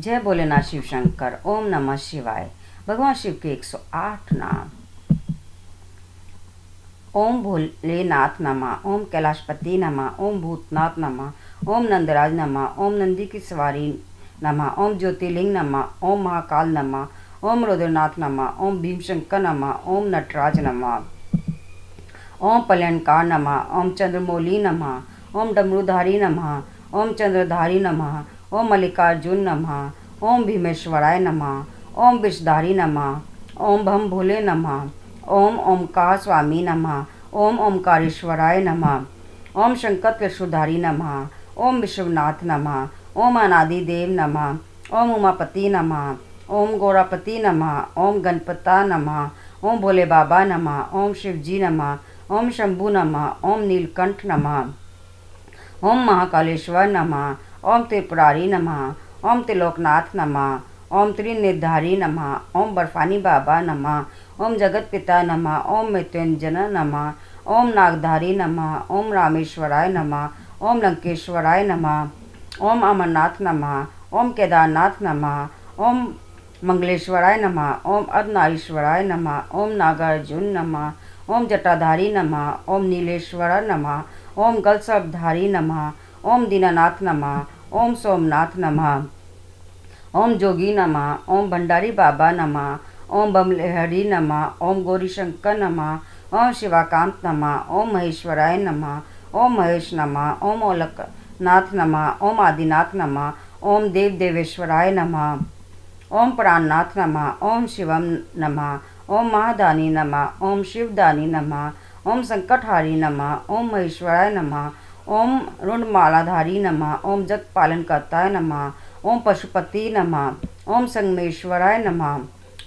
जय भोलेनाथ शिव शंकर। ओम नमः शिवाय। भगवान शिव के 108 नाम। ओम भोलेनाथ नमः, ओम कैलाशपति नमः, ओम भूतनाथ नमः, ओम नंदराज नमः, ओम नंदी की सवारी नमः, ओम ज्योतिर्लिंग नमः, ओम महाकाल नमः, ओम रुद्रनाथ नमः, ओम भीमशंकर नमः, ओम नटराज नमः, ओम पलयनकार नमः, ओम चंद्रमौली नमः, ओम डमरूधारी नमः, ओम चंद्रधारी नमः, ओम मल्लिकार्जुन नमः, ओम भीमेश्वराय नमः, ओम विषधारी नमः, ओम भम भोले नमः, ओम ओमकार स्वामी नमः, ओम ओमकारेश्वराय नमः, ओम शंकर त्रिशूलधारी नमः, ओम विश्वनाथ नमः, ओम अनादिदेव नमः, ओम उमापति नमः, ओम गौरापति नमः, ओम गणपता नमः, ओम भोले बाबा नमः, ओम शिवजी नमः, ओम शंभु नमः, ओम नीलकंठ नमः, ओम महाकालेश्वर नमः, ओम त्रिपुरारी नमः, ओम त्रिलोकनाथ नमः, ओम त्रिनिधारी नमः, ओम बर्फानी बाबा नमः, ओम जगत पिता नमः, ओम मृत्युंजय नमः, ओम नागधारी नमः, ओम रामेश्वराय नमः, ओम लंकेश्वराय नमः, ओम अमरनाथ नमः, ओम केदारनाथ नमः, ओम मंगलेश्वराय नमः, ओम अर्धनारीश्वराय नमः, ओम नागार्जुन नमः, ओम जटाधारी नमः, ओम नीलेश्वर नमः, ओम गलसर्पधारी नमः, ओम दीनानाथ नमः, ओम सोमनाथ नमः, ओम जोगी नमः, ओम भंडारी बाबा नमः, ओम बमलहरी नमः, ओम गौरीशंकर नमः, ओम शिवाकांत नमः, ओम महेश्वराय नमः, ओम महेश नमः, ओम ओलकनाथ नमः, ओम आदिनाथ नमः, ओम देव देवेश्वराय नमः, ओम प्राणनाथ नमः, ओम शिवम नमः, ओम महादानी नमः, ओम शिवदानी नमः, ओम संकटहारी नमः, ओम महेश्वराय नमः, ओम रुंडमालाधारी नमः, ओम जगपालनकर्ताय नमः, ओम पशुपति नमः, ओम संगमेश्वराय नमः,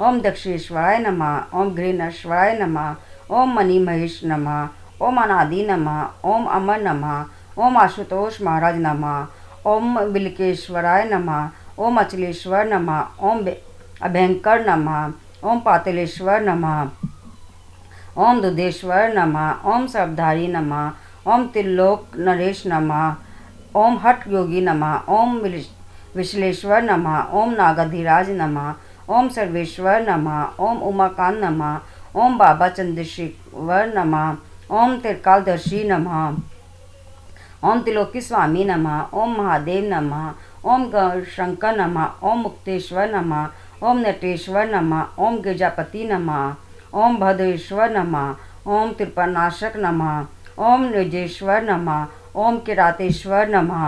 ओम दक्षेश्वराय नमः, ओम घृणेश्वराय नमः, ओम मणिमहेश नमः, ओम अनादि नमः, ओम अमर नमः, ओम आशुतोष महाराज नमः, ओम बिलकेश्वराय नमः, ओम अचलेश्वर नमः, ओम अभयंकर नमः, ओम पातलेश्वर नमः, ओम दुधेश्वर नमः, ओम सर्वधारी नमः, ओम त्रिलोक नरेश नमः, ओम हठ योगी नमः, ओम विश्लेश्वर नमः, ओम नागाधिराज नमः, ओम सर्वेश्वर नमः, ओम उमाकांत नमः, ओम बाबा चंद्रशेखर नमः, ओम त्रिकालदर्शी नमः, ओम त्रिलोकी स्वामी नमः, ओम महादेव नमः, ओम गौरशंकर नमः, ओम मुक्तेश्वर नमः, ओम नटेश्वर नमः, ओम गिरिजापति नमः, ओम भद्रेश्वर नमः, ओम त्रिपनाशक नमः, ओम निजेश्वर नमः, ओम किरातेश्वर नमः,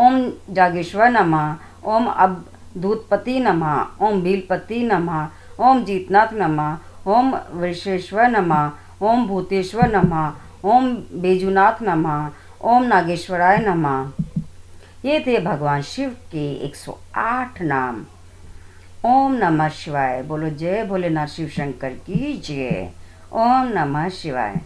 ओम जागेश्वर नमः, ओम अवधूतपति नमः, ओम भीलपति नमः, ओम जीतनाथ नमः, ओम वृषेश्वर नमः, ओम भूतेश्वर नमः, ओम बेजुनाथ नमः, ओम नागेश्वराय नमः। ये थे भगवान शिव के 108 नाम। ओम नमः शिवाय। बोलो जय भोलेनाथ शिव शंकर की जय। ओम नमः शिवाय।